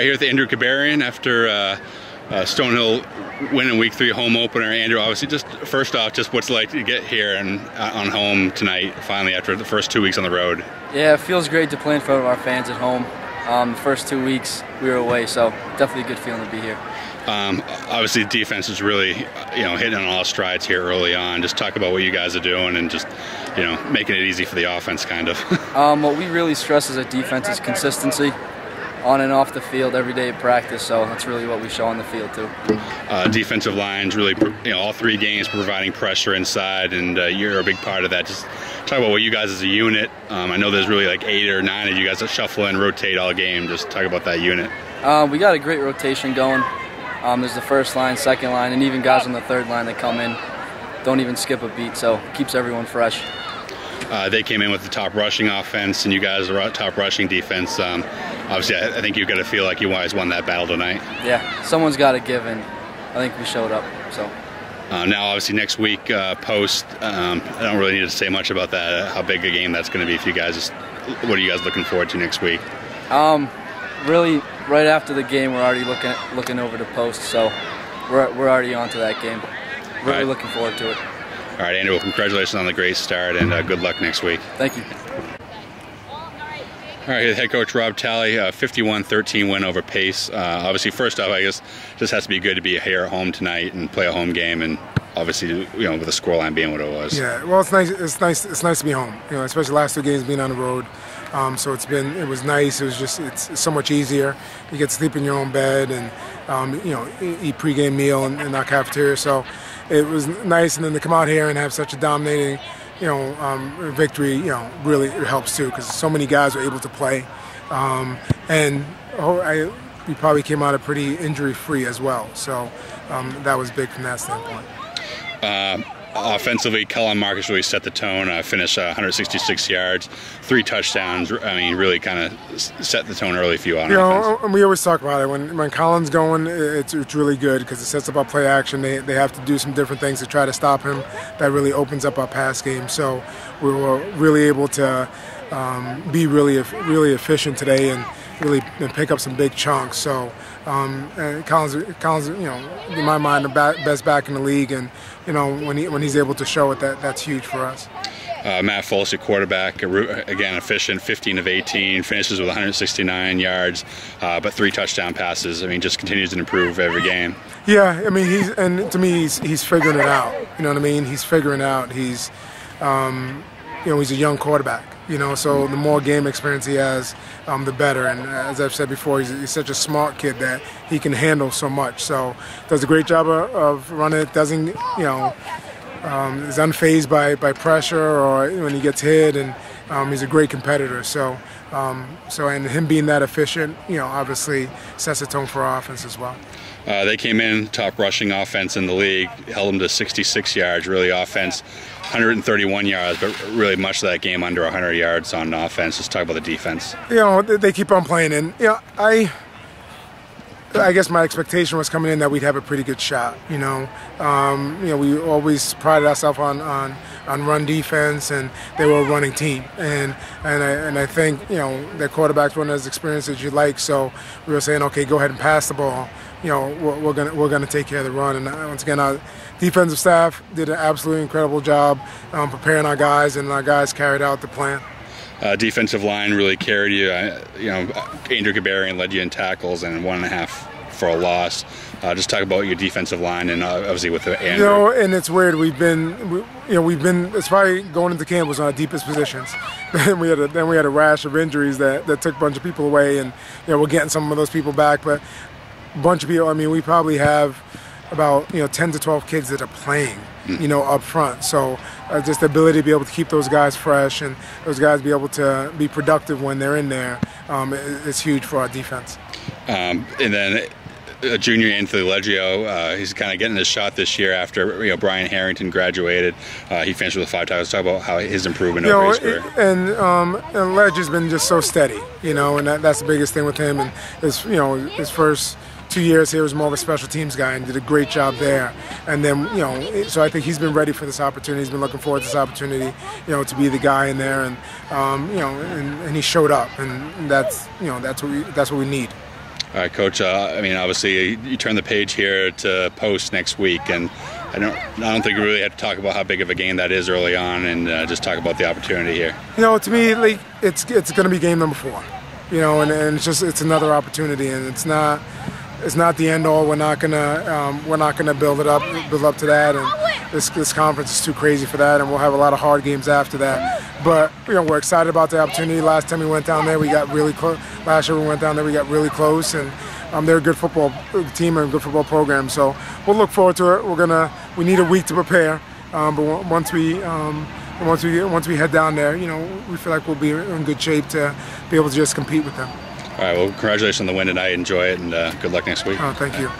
out here with Andrew Kibarian after Stonehill winning Week 3 home opener. Andrew, obviously, just first off, just what's it like to get here and on home tonight, finally, after the first 2 weeks on the road? Yeah, it feels great to play in front of our fans at home. The first 2 weeks we were away, so definitely a good feeling to be here. Obviously, the defense is really, hitting on all strides here early on. Just talk about what you guys are doing and just, making it easy for the offense, kind of. What we really stress as a defense is consistency on and off the field every day at practice, so that's really what we show on the field, too. Defensive lines really, all 3 games providing pressure inside, and you're a big part of that. Just talk about what you guys as a unit. I know there's really like 8 or 9 of you guys that shuffle and rotate all game. Just talk about that unit. We got a great rotation going. There's the first line, second line, and even guys on the third line that come in don't even skip a beat, so it keeps everyone fresh. They came in with the top rushing offense, and you guys are top rushing defense. Obviously, I think you've got to feel like you guys won that battle tonight. Yeah, someone's got to give, and I think we showed up. So now, obviously, next week, Post, I don't really need to say much about that, how big a game that's going to be for you guys. What are you guys looking forward to next week? Really, right after the game, we're already looking over to Post, so we're already on to that game. Really looking forward to it. All right, Andrew, congratulations on the great start, and good luck next week. Thank you. All right, head coach Rob Talley, 51-13 win over Pace. Obviously, first off, I guess just has to be good to be here at home tonight and play a home game, and obviously, with the scoreline being what it was. Yeah, well, it's nice to be home. Especially the last 2 games being on the road. So it was nice. It was just, it's so much easier. You get to sleep in your own bed and, eat pregame meal in our cafeteria. So it was nice. And then to come out here and have such a dominating, victory, really helps too, because so many guys were able to play. We probably came out pretty injury free as well. So that was big from that standpoint. Offensively, Collin Marcus really set the tone. Finished 166 yards, 3 touchdowns. I mean, really kind of set the tone early for you on offense. And we always talk about it. When Collin's going, it's really good because it sets up our play action. They have to do some different things to try to stop him. That really opens up our pass game. So we were really able to be really efficient today and really pick up some big chunks. So Collin's, in my mind, the best back in the league, and when he's able to show it, that's huge for us. Matt Foles, your quarterback, again efficient, 15 of 18, finishes with 169 yards, but 3 touchdown passes. I mean, just continues to improve every game. Yeah, I mean, to me he's figuring it out. You know what I mean? He's figuring out. He's he's a young quarterback. So the more game experience he has, the better. And as I've said before, he's such a smart kid that he can handle so much. So does a great job of running it. Doesn't, is unfazed by pressure or when he gets hit. And he's a great competitor. So, and him being that efficient, obviously sets the tone for our offense as well. They came in top rushing offense in the league, held them to 66 yards, really offense, 131 yards, but really much of that game under 100 yards on offense. Let's talk about the defense. They keep on playing, and I guess my expectation was coming in that we'd have a pretty good shot. We always prided ourselves on run defense, and they were a running team. And I think their quarterbacks weren't as experienced as you'd like. So we were saying, okay, go ahead and pass the ball. We're gonna take care of the run. And once again, our defensive staff did an absolutely incredible job preparing our guys, and our guys carried out the plan. Defensive line really carried you. Andrew Kibarian led you in tackles and 1.5 for a loss. Just talk about your defensive line and obviously with Andrew. And it's weird. It's probably going into camp was on our deepest positions. Then we had a rash of injuries that took a bunch of people away, and we're getting some of those people back. But a bunch of people. I mean, we probably have about 10 to 12 kids that are playing, up front. So just the ability to be able to keep those guys fresh and those guys be able to be productive when they're in there is huge for our defense. And then junior Anthony Leggio, he's kind of getting his shot this year after Brian Harrington graduated. He finished with 5 titles. Talk about how his improvement over his career. And Leggio's been just so steady, and that's the biggest thing with him. And his first 2 years here was more of a special teams guy and did a great job there. And then, so I think he's been ready for this opportunity. He's been looking forward to this opportunity, to be the guy in there. And he showed up, and that's what we need. All right, Coach. I mean, obviously, you turn the page here to Post next week, and I don't think we really have to talk about how big of a game that is early on, and just talk about the opportunity here. You know, to me, like, it's going to be game number 4. You know, and it's just another opportunity, and it's not the end all. We're not gonna build up to that, and this conference is too crazy for that, and we'll have a lot of hard games after that. But you know, we're excited about the opportunity. Last time we went down there, we got really close. Last year we went down there, we got really close, and they're a good football team and a good football program. So we'll look forward to it. We need a week to prepare, but once we head down there, you know, we feel like we'll be in good shape to be able to just compete with them. All right, well, congratulations on the win tonight. Enjoy it, and good luck next week. Oh, thank you.